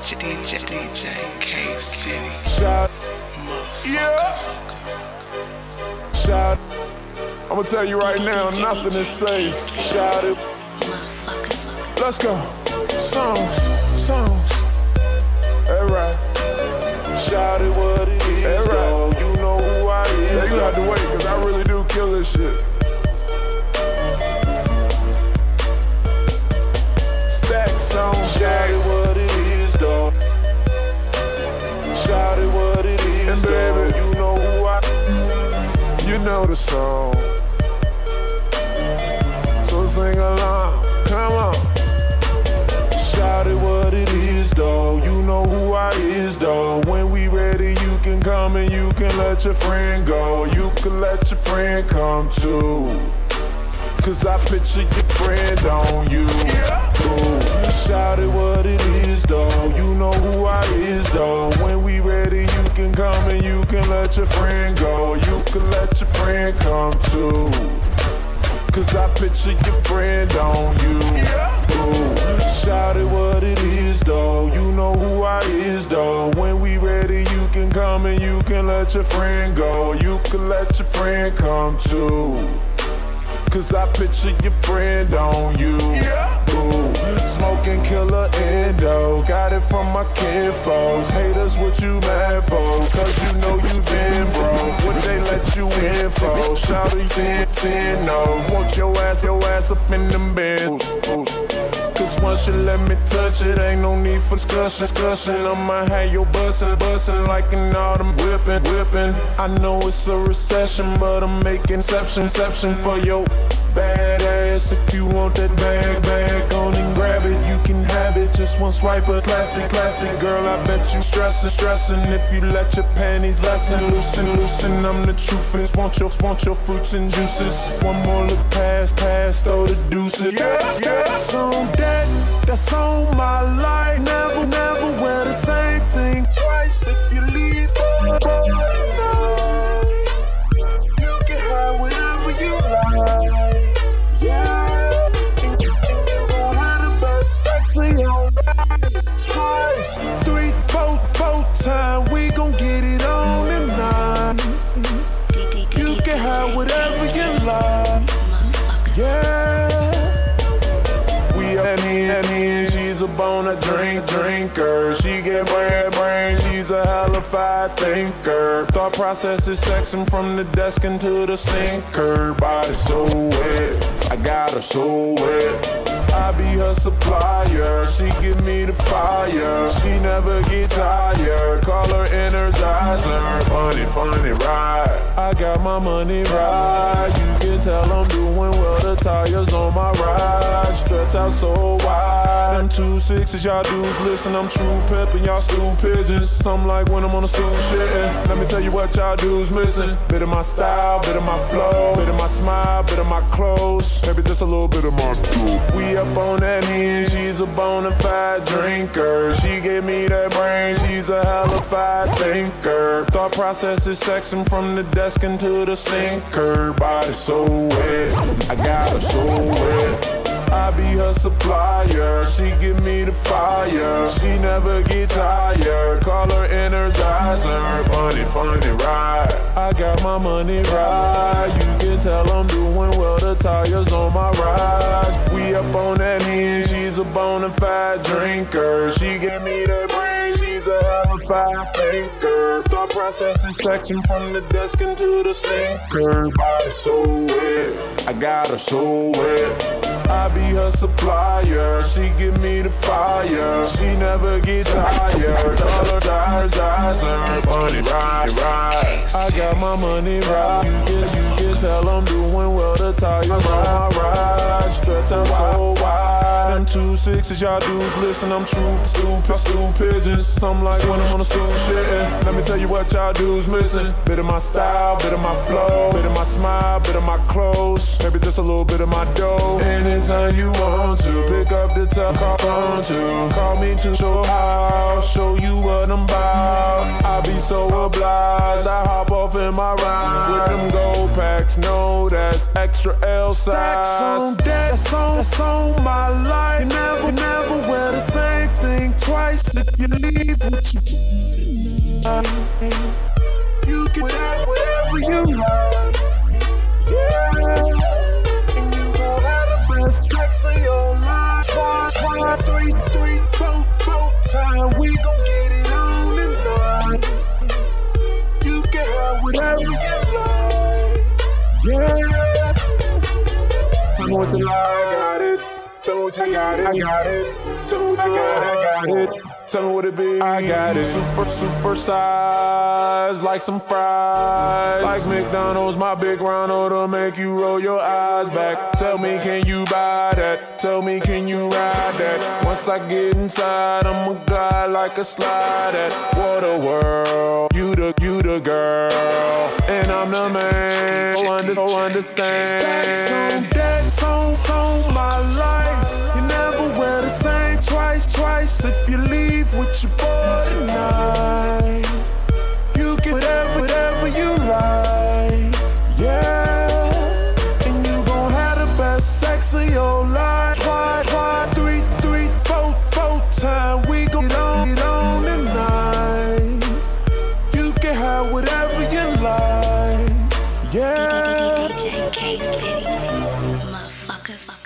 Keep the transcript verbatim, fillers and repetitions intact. DJ, DJ, DJ, K C. Shout. Yeah. Shout. I'm gonna tell you right now, nothing is safe. Shout it. Let's go. Song, song. Alright. Shout it what it is. Alright. You know who I am. You have to wait, cause I really do kill this shit. Stacks on Shout it what it is, dog. Shout it what it is, and baby, you know who I am. You know the song. So sing along, come on. Shout it what it is, dog. You know who I is, dog. When we ready, you can come and you can let your friend go. You can let your friend come too. Cause I picture your friend on you. Ooh, shout it what it is, though. You know who I is, though. When we ready, you can come and you can let your friend go. You can let your friend come too. Cause I picture your friend on you. Ooh, shout it what it is, though. You know who I is, though. When we ready, you can come and you can let your friend go. You can let your friend come too. Cause I picture your friend on you. Yeah. Ooh, smoking killer endo. Got it from my kid folks. Haters, what you mad for? Cause you know you been broke. What they let you in for? Shout it ten ten, no. Want your ass, your ass up in them bins. Cause once you let me touch it, ain't no need for discussion. discussion. I'ma have your bussin', bussin' like an autumn whippin', whippin'. I know it's a recession, but I'm making exception, exception for your badass. If you want that bag, bag on and grab it, you can have it. Just one swipe of plastic, plastic. Girl, I bet you stressin', stressin'. If you let your panties lessen, loosen, loosen. I'm the truth and want your, want your fruits and juices. One more look past, past, throw the deuces. Yes, yes, on deck, that's on my life. Never, never wear the same thing twice. If you leave, oh, no. You can have whatever you like. Twice, three, four, four times, we gon' get it on tonight. You can have whatever you like. Yeah. We are in here, she's a bona drink drinker. She get brain, brain, she's a halified thinker. Thought process is sexing from the desk into the sinker. Body so wet, I got her so wet. I be her supplier, she give me the fire. She never get tired, call her energizer. Funny, funny ride, I got my money right. You can tell I'm doing well, the tires on my ride. Stretch out so wide, them two sixes y'all dudes listen. I'm true pep and y'all stew pigeons. Some like when I'm on a stew shittin'. Let me tell you what y'all dudes missing. Bit of my style, bit of my flow, bit of my smile, bit of my clothes. Maybe just a little bit of my dude. We up on that end, she's a bona fide drinker. She gave me that brain, she's a halified thinker. Thought process is sexing from the desk into the sinker. Body so wet, I got her so wet. I be her supplier, she give me the fire. She never get tired, call her energizer. Funny, funny ride, I got my money right. You can tell I'm doing well, the tires on my ride. We up on that end, she's a bona fide drinker. She give me the brain, she's a halified thinker. Thought process is sexing from the desk into the sinker. Body so wet, I got her so wet. I be her supplier, she give me the fire. She never get tired, call her energizer. Money ride, ride, I got my money right. You can, you can tell I'm doing well, the tires on my ride. Stretch out so wide, them two sixes y'all dudes listen. I'm true, stupid, stupid pigeons. Some like when I'm on a suit shittin'. Let me tell you what y'all dudes missing. Bit of my style, bit of my flow, bit of my smile, bit of my clothes. Maybe just a little bit of my dough. Anytime you want to, pick up the telephone to call me to show how, show you what I'm about. I be so obliged, I hop off in my ride with them gold packs, no that's extra L size. Stacks on deck, that's on, that's on my life. You never, you never wear the same thing twice. price if you leave what you want. You can have whatever you want. Yeah. And you gon' have the best sex of your life. Twice, twice, three, three, four, four times. We gon' get it on and on. You can have whatever you like. Yeah. Tell me what you like, I got it. Tell me what you got it, I got it. Tell me what you got it, I got it. Tell me what it be. I got it. Super, super size, like some fries. Like McDonald's, my big Ronald will make you roll your eyes back. Tell me, can you buy that? Tell me, can you ride that? Once I get inside, I'm a guy like a slider. What a world. You the, you the girl. And I'm the man. Oh, under, oh understand. Stacks on deck, songs on my life. You never wear the same twice, twice if you leave with your boy tonight. You get whatever, whatever you like. Yeah. And you gon' have the best sex of your life. Twice, twice, three, three, four, four times. We gon' get on, get on tonight. You can have whatever you like. Yeah. D D D D J K City. Motherfucker.